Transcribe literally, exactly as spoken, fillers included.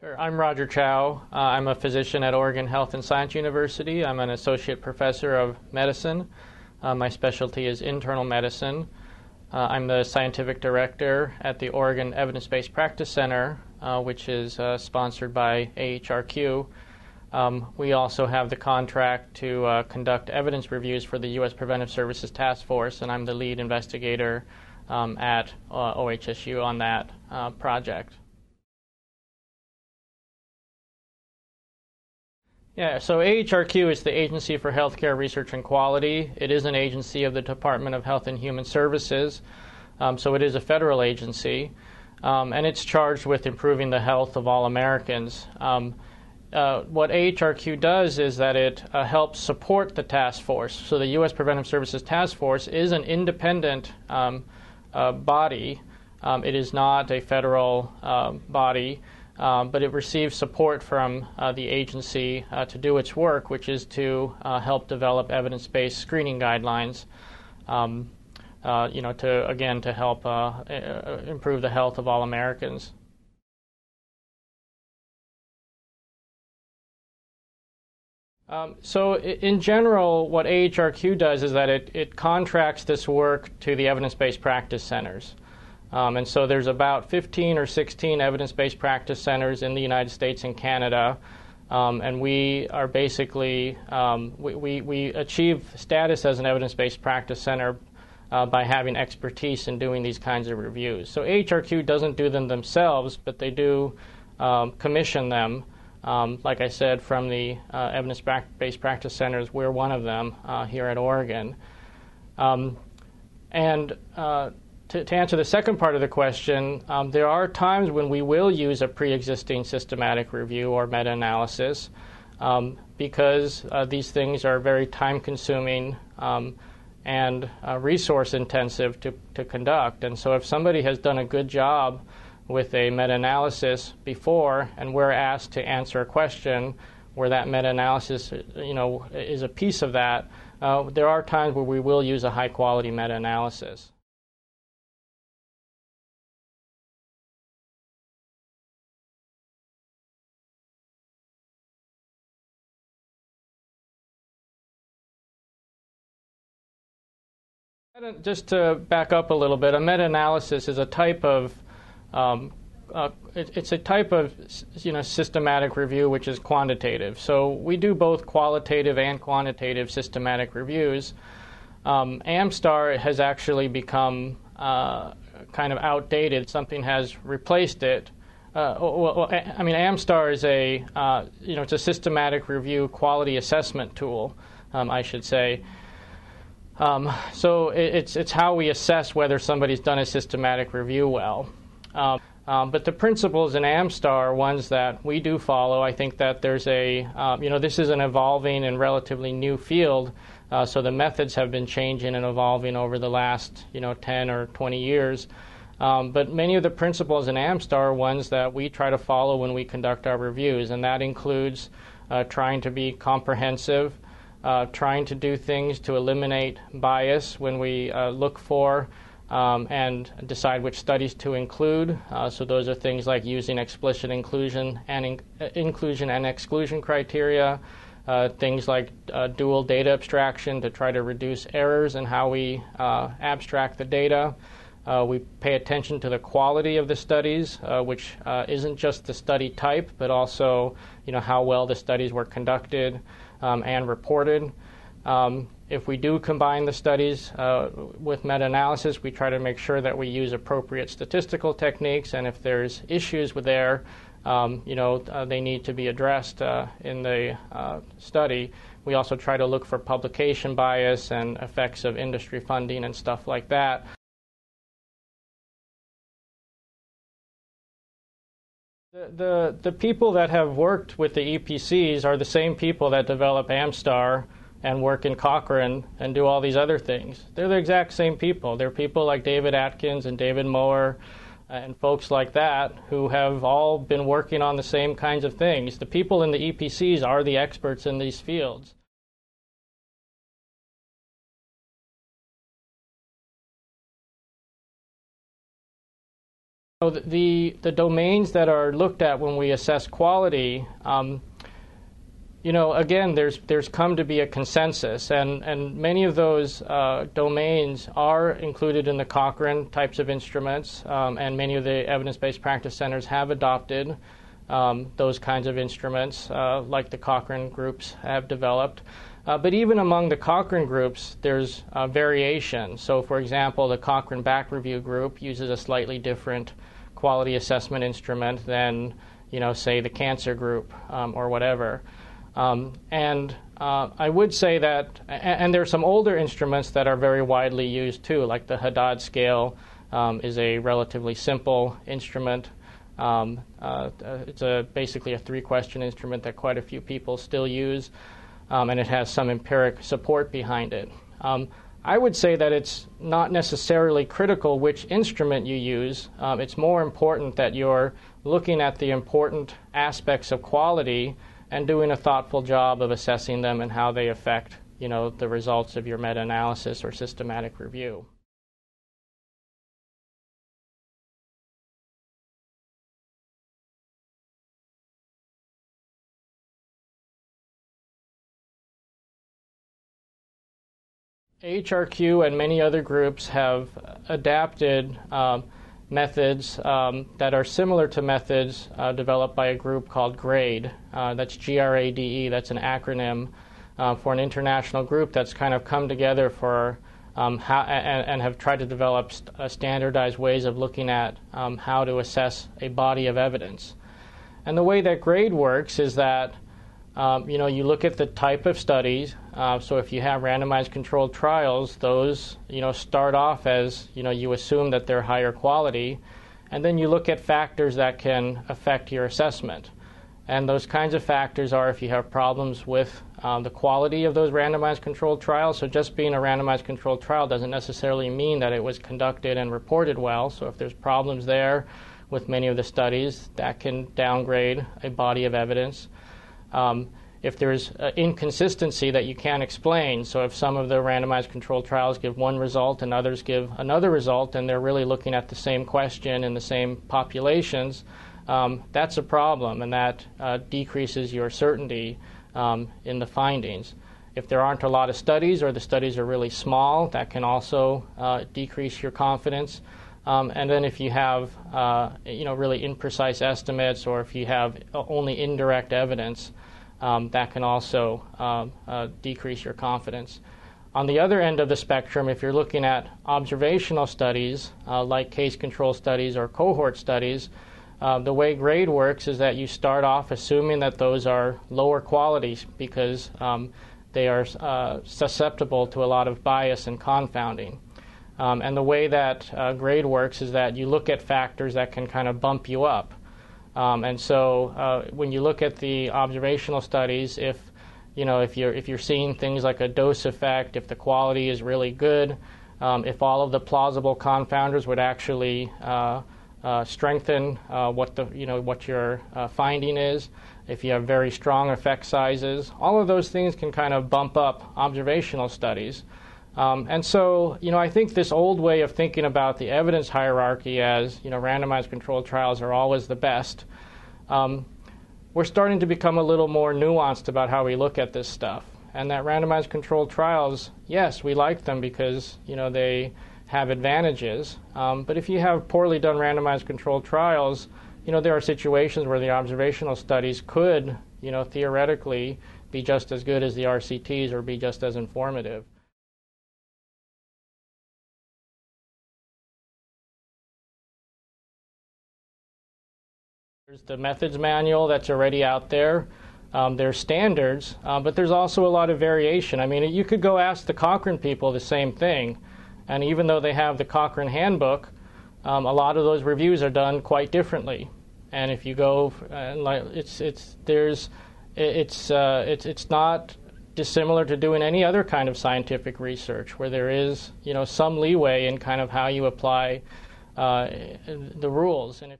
Sure. I'm Roger Chou. Uh, I'm a physician at Oregon Health and Science University. I'm an associate professor of medicine. Uh, my specialty is internal medicine. Uh, I'm the scientific director at the Oregon Evidence-based Practice Center, uh, which is uh, sponsored by A H R Q. Um, we also have the contract to uh, conduct evidence reviews for the U S Preventive Services Task Force, and I'm the lead investigator um, at uh, O H S U on that uh, project. Yeah, so A H R Q is the Agency for Healthcare Research and Quality. It is an agency of the Department of Health and Human Services, um, so it is a federal agency, um, and it's charged with improving the health of all Americans. Um, Uh, what A H R Q does is that it uh, helps support the task force. So the U S Preventive Services Task Force is an independent um, uh, body. Um, it is not a federal uh, body, um, but it receives support from uh, the agency uh, to do its work, which is to uh, help develop evidence-based screening guidelines, um, uh, you know, to, again, to help uh, improve the health of all Americans. Um, so in general, what A H R Q does is that it, it contracts this work to the evidence-based practice centers. Um, and so there's about fifteen or sixteen evidence-based practice centers in the United States and Canada. Um, and we are basically, um, we, we, we achieve status as an evidence-based practice center uh, by having expertise in doing these kinds of reviews. So A H R Q doesn't do them themselves, but they do um, commission them. Um, like I said, from the uh, evidence-based practice centers, we're one of them uh, here at Oregon. Um, and uh, to, to answer the second part of the question, um, there are times when we will use a pre-existing systematic review or meta-analysis um, because uh, these things are very time-consuming um, and uh, resource-intensive to, to conduct. And so if somebody has done a good job with a meta-analysis before, and we're asked to answer a question where that meta-analysis, you know, is a piece of that, uh, there are times where we will use a high-quality meta-analysis. Just to back up a little bit, a meta-analysis is a type of Um, uh, it, it's a type of, you know, systematic review which is quantitative. So we do both qualitative and quantitative systematic reviews. Um, AMSTAR has actually become uh, kind of outdated. Something has replaced it. Uh, well, I mean, AMSTAR is a, uh, you know, it's a systematic review quality assessment tool, um, I should say. Um, so it, it's, it's how we assess whether somebody's done a systematic review well. Um, um, but the principles in AMSTAR are ones that we do follow. I think that there's a, um, you know, this is an evolving and relatively new field, uh, so the methods have been changing and evolving over the last, you know, ten or twenty years. Um, but many of the principles in AMSTAR are ones that we try to follow when we conduct our reviews, and that includes uh, trying to be comprehensive, uh, trying to do things to eliminate bias when we uh, look for Um, and decide which studies to include. Uh, so those are things like using explicit inclusion and in, uh, inclusion and exclusion criteria, uh, things like uh, dual data abstraction to try to reduce errors in how we uh, abstract the data. Uh, we pay attention to the quality of the studies, uh, which uh, isn't just the study type, but also, you know, how well the studies were conducted um, and reported. Um, If we do combine the studies uh, with meta-analysis, we try to make sure that we use appropriate statistical techniques, and if there's issues with there, um, you know, uh, they need to be addressed uh, in the uh, study. We also try to look for publication bias and effects of industry funding and stuff like that. The, the, the people that have worked with the E P Cs are the same people that develop AMSTAR and work in Cochrane and do all these other things. They're the exact same people. They're people like David Atkins and David Moore and folks like that who have all been working on the same kinds of things. The people in the E P Cs are the experts in these fields. So the, the domains that are looked at when we assess quality, um, you know, again, there's there's come to be a consensus, and, and many of those uh, domains are included in the Cochrane types of instruments, um, and many of the evidence-based practice centers have adopted um, those kinds of instruments, uh, like the Cochrane groups have developed. Uh, but even among the Cochrane groups, there's uh, variation. So, for example, the Cochrane back review group uses a slightly different quality assessment instrument than, you know, say the cancer group um, or whatever. Um, and uh, I would say that, and there are some older instruments that are very widely used too, like the Haddad scale um, is a relatively simple instrument. Um, uh, it's a, basically a three-question instrument that quite a few people still use, um, and it has some empiric support behind it. Um, I would say that it's not necessarily critical which instrument you use. Um, it's more important that you're looking at the important aspects of quality and doing a thoughtful job of assessing them and how they affect, you know, the results of your meta-analysis or systematic review. A H R Q and many other groups have adapted um, methods um, that are similar to methods uh, developed by a group called GRADE. Uh, that's G R A D E. That's an acronym uh, for an international group that's kind of come together for um, how, and, and have tried to develop st uh, standardized ways of looking at um, how to assess a body of evidence. And the way that GRADE works is that um, you know, you look at the type of studies. Uh, so if you have randomized controlled trials, those, you know, start off as, you know, you assume that they're higher quality, and then you look at factors that can affect your assessment. And those kinds of factors are if you have problems with um, the quality of those randomized controlled trials. So just being a randomized controlled trial doesn't necessarily mean that it was conducted and reported well. So if there's problems there with many of the studies, that can downgrade a body of evidence. Um, If there's uh, inconsistency that you can't explain, so if some of the randomized controlled trials give one result and others give another result, and they're really looking at the same question in the same populations, um, that's a problem, and that uh, decreases your certainty um, in the findings. If there aren't a lot of studies or the studies are really small, that can also uh, decrease your confidence. Um, and then if you have uh, you know, really imprecise estimates, or if you have only indirect evidence, Um, that can also um, uh, decrease your confidence. On the other end of the spectrum, if you're looking at observational studies, uh, like case control studies or cohort studies, uh, the way GRADE works is that you start off assuming that those are lower qualities because um, they are uh, susceptible to a lot of bias and confounding. Um, and the way that uh, GRADE works is that you look at factors that can kind of bump you up. Um, and so, uh, when you look at the observational studies, if you know if you're if you're seeing things like a dose effect, if the quality is really good, um, if all of the plausible confounders would actually uh, uh, strengthen uh, what the you know what your uh, finding is, if you have very strong effect sizes, all of those things can kind of bump up observational studies. Um, and so, you know, I think this old way of thinking about the evidence hierarchy as, you know, randomized controlled trials are always the best, um, we're starting to become a little more nuanced about how we look at this stuff. And that randomized controlled trials, yes, we like them because, you know, they have advantages. Um, but if you have poorly done randomized controlled trials, you know, there are situations where the observational studies could, you know, theoretically be just as good as the R C Ts or be just as informative. There's the methods manual that's already out there. Um, there's standards, uh, but there's also a lot of variation. I mean, you could go ask the Cochrane people the same thing, and even though they have the Cochrane handbook, um, a lot of those reviews are done quite differently. And if you go, uh, it's it's there's it's uh, it's it's not dissimilar to doing any other kind of scientific research where there is you know some leeway in kind of how you apply uh, the rules. And if